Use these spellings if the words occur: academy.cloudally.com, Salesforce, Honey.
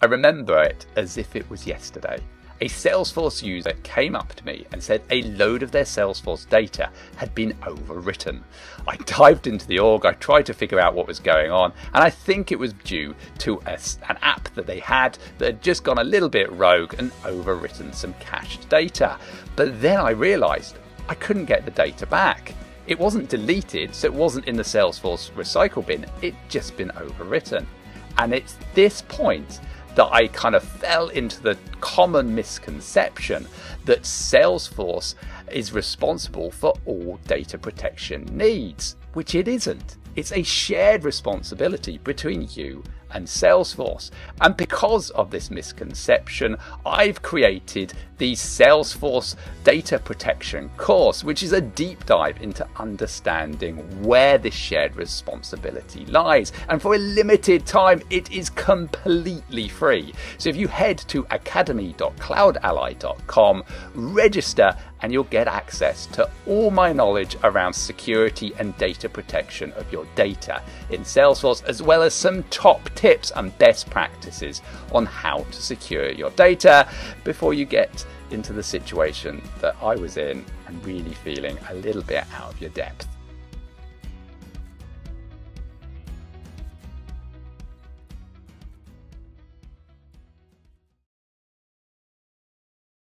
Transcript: I remember it as if it was yesterday. A Salesforce user came up to me and said a load of their Salesforce data had been overwritten. I dived into the org, I tried to figure out what was going on, and I think it was due to an app that they had that had just gone a little bit rogue and overwritten some cached data. But then I realized I couldn't get the data back. It wasn't deleted, so it wasn't in the Salesforce recycle bin, it'd just been overwritten. And it's this point that I kind of fell into the common misconception that Salesforce is responsible for all data protection needs, which it isn't. It's a shared responsibility between you and Salesforce. And because of this misconception, I've created the Salesforce Data Protection course, which is a deep dive into understanding where this shared responsibility lies. And for a limited time, it is completely free. So if you head to academy.cloudally.com, register, and you'll get access to all my knowledge around security and data protection of your data in Salesforce, as well as some top tips and best practices on how to secure your data before you get into the situation that I was in and really feeling a little bit out of your depth.